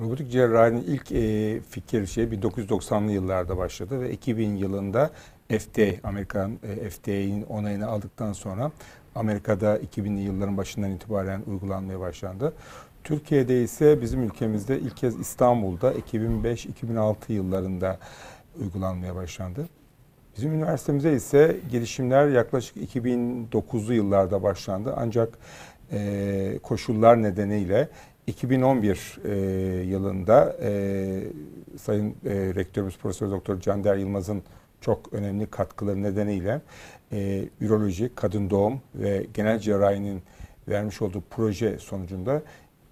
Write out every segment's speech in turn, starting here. Robotik cerrahinin ilk fikir 1990'lı yıllarda başladı ve 2000 yılında FDA, Amerikan FDA'nin onayını aldıktan sonra Amerika'da 2000'li yılların başından itibaren uygulanmaya başlandı. Türkiye'de ise bizim ülkemizde ilk kez İstanbul'da 2005-2006 yıllarında uygulanmaya başlandı. Bizim üniversitemize ise girişimler yaklaşık 2009'lu yıllarda başlandı. Ancak koşullar nedeniyle 2011 yılında Sayın Rektörümüz Profesör Doktor Candler Yılmaz'ın çok önemli katkıları nedeniyle üroloji, kadın doğum ve genel cerrahinin vermiş olduğu proje sonucunda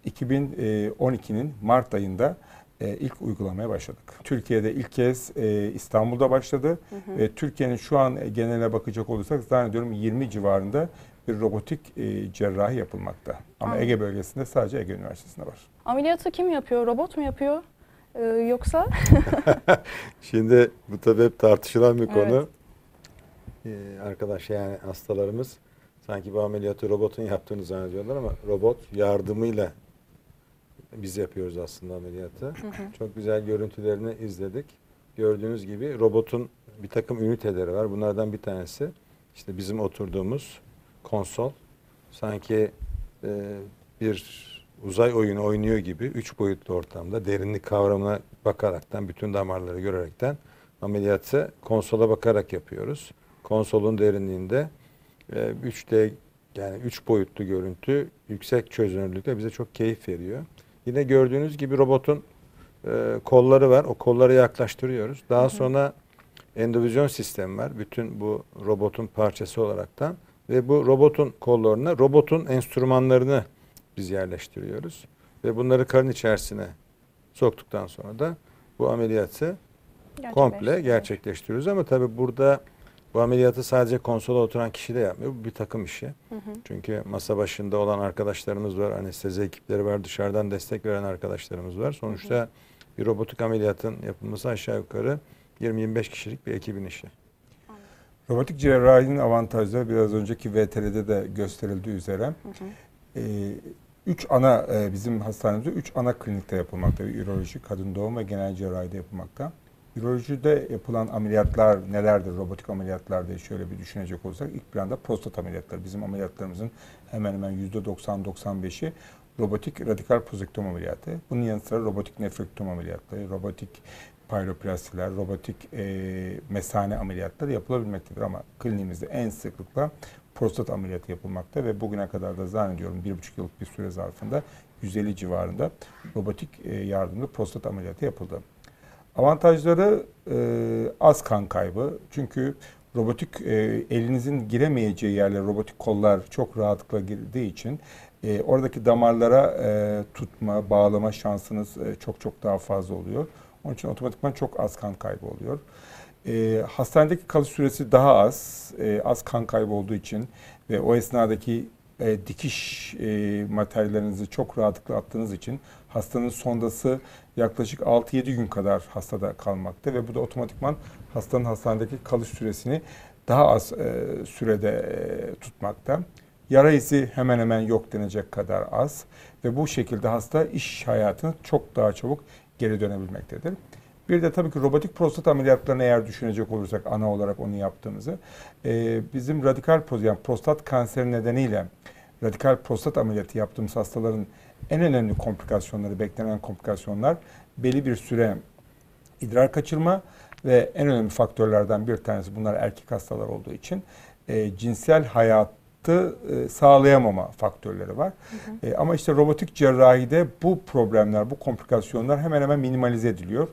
2012'nin Mart ayında ilk uygulamaya başladık. Türkiye'de ilk kez İstanbul'da başladı. Hı hı. Ve Türkiye'nin şu an geneline bakacak olursak zannediyorum 20 civarında bir robotik cerrahi yapılmakta. Ama anladım. Ege bölgesinde sadece Ege Üniversitesi'nde var. Ameliyatı kim yapıyor? Robot mu yapıyor? Yoksa? Şimdi bu tabii hep tartışılan bir konu. Evet. Arkadaş yani hastalarımız sanki bu ameliyatı robotun yaptığını zannediyorlar ama robot yardımıyla biz yapıyoruz aslında ameliyatı. Hı hı. Çok güzel görüntülerini izledik. Gördüğünüz gibi robotun bir takım üniteleri var. Bunlardan bir tanesi işte bizim oturduğumuz konsol. Sanki bir uzay oyunu oynuyor gibi 3 boyutlu ortamda derinlik kavramına bakaraktan, bütün damarları görerekten ameliyatı konsola bakarak yapıyoruz. Konsolun derinliğinde 3D yani 3 boyutlu görüntü yüksek çözünürlükte bize çok keyif veriyor. Yine gördüğünüz gibi robotun kolları var. O kolları yaklaştırıyoruz. Daha sonra endovizyon sistemi var. Bütün bu robotun parçası olaraktan ve bu robotun kollarına robotun enstrümanlarını biz yerleştiriyoruz ve bunları karın içerisine soktuktan sonra da bu ameliyatı komple gerçekleştiriyoruz. Ama tabii burada bu ameliyatı sadece konsola oturan kişi de yapmıyor. Bu bir takım işi. Hı hı. Çünkü masa başında olan arkadaşlarımız var, anestezi ekipleri var, dışarıdan destek veren arkadaşlarımız var. Sonuçta hı hı. bir robotik ameliyatın yapılması aşağı yukarı 20-25 kişilik bir ekibin işi. Anladım. Robotik cerrahinin avantajları biraz önceki VTR'de de gösterildiği üzere. Hı hı. Bizim hastanemizde 3 ana klinikte yapılmakta. Üroloji, kadın doğum ve genel cerrahide yapılmakta. Ürolojide yapılan ameliyatlar nelerdir? Robotik ameliyatlar diye şöyle bir düşünecek olursak ilk planda prostat ameliyatları. Bizim ameliyatlarımızın hemen hemen %90-95'i robotik radikal prozektom ameliyatı. Bunun yanı sıra robotik nefrektom ameliyatları, robotik piloplastiler, robotik mesane ameliyatları yapılabilmektedir. Ama kliniğimizde en sıklıkla prostat ameliyatı yapılmakta ve bugüne kadar da zannediyorum 1,5 yıllık bir süre zarfında 150 civarında robotik yardımlı prostat ameliyatı yapıldı. Avantajları az kan kaybı. Çünkü robotik elinizin giremeyeceği yerlere robotik kollar çok rahatlıkla girdiği için oradaki damarlara tutma, bağlama şansınız çok daha fazla oluyor. Onun için otomatikman çok az kan kaybı oluyor. Hastanedeki kalış süresi daha az, az kan kaybı olduğu için ve o esnadaki dikiş materyallerinizi çok rahatlıkla attığınız için hastanın sondası yaklaşık 6-7 gün kadar hastada kalmakta ve bu da otomatikman hastanın hastanedeki kalış süresini daha az sürede tutmakta. Yara izi hemen hemen yok denecek kadar az ve bu şekilde hasta iş hayatına çok daha çabuk geri dönebilmektedir. Bir de tabii ki robotik prostat ameliyatlarını eğer düşünecek olursak ana olarak onu yaptığımızı, bizim radikal prostat kanseri nedeniyle radikal prostat ameliyatı yaptığımız hastaların en önemli komplikasyonları, beklenen komplikasyonlar belli bir süre idrar kaçırma ve en önemli faktörlerden bir tanesi bunlar erkek hastalar olduğu için cinsel hayatı sağlayamama faktörleri var. Hı hı. Ama işte robotik cerrahide bu problemler, bu komplikasyonlar hemen hemen minimalize ediliyor.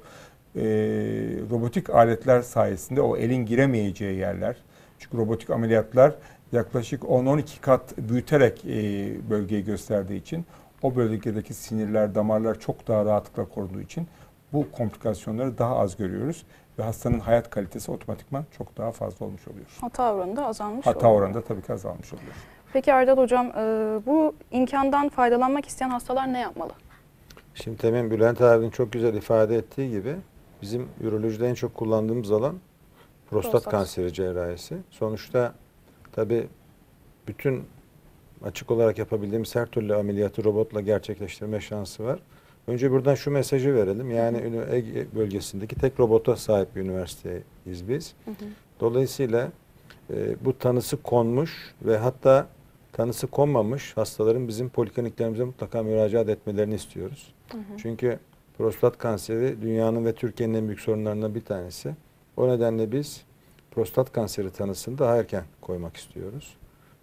Robotik aletler sayesinde o elin giremeyeceği yerler. Çünkü robotik ameliyatlar yaklaşık 10-12 kat büyüterek bölgeyi gösterdiği için o bölgedeki sinirler, damarlar çok daha rahatlıkla korunduğu için bu komplikasyonları daha az görüyoruz. Ve hastanın hayat kalitesi otomatikman çok daha fazla olmuş oluyor. Hata oranı da azalmış oluyor. Hata oranı da tabii ki azalmış oluyor. Peki Erdal Hocam, bu imkandan faydalanmak isteyen hastalar ne yapmalı? Şimdi temin Bülent abinin çok güzel ifade ettiği gibi bizim ürolojide en çok kullandığımız alan prostat kanseri cerrahisi. Sonuçta tabii bütün açık olarak yapabildiğimiz her türlü ameliyatı robotla gerçekleştirme şansı var. Önce buradan şu mesajı verelim. Yani Ege bölgesindeki tek robota sahip bir üniversiteyiz biz. Hı hı. Dolayısıyla bu tanısı konmuş ve hatta tanısı konmamış hastaların bizim polikliniklerimize mutlaka müracaat etmelerini istiyoruz. Hı hı. Çünkü prostat kanseri dünyanın ve Türkiye'nin en büyük sorunlarından bir tanesi. O nedenle biz prostat kanseri tanısını daha erken koymak istiyoruz.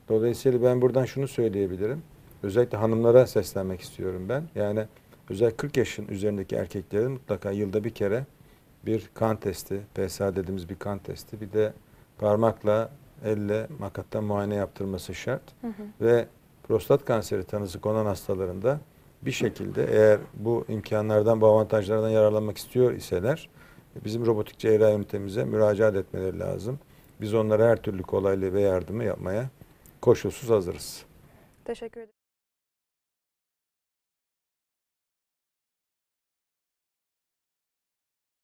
Dolayısıyla ben buradan şunu söyleyebilirim. Özellikle hanımlara seslenmek istiyorum ben. Yani özellikle 40 yaşın üzerindeki erkeklerin mutlaka yılda bir kere bir kan testi, PSA dediğimiz bir kan testi, bir de parmakla, elle, makatla muayene yaptırması şart. Hı hı. Ve prostat kanseri tanısı konan hastaların da bir şekilde eğer bu imkanlardan, bu avantajlardan yararlanmak istiyor iseler bizim robotik cerrahi ünitemize müracaat etmeleri lazım. Biz onlara her türlü kolaylığı ve yardımı yapmaya koşulsuz hazırız. Teşekkür ederim.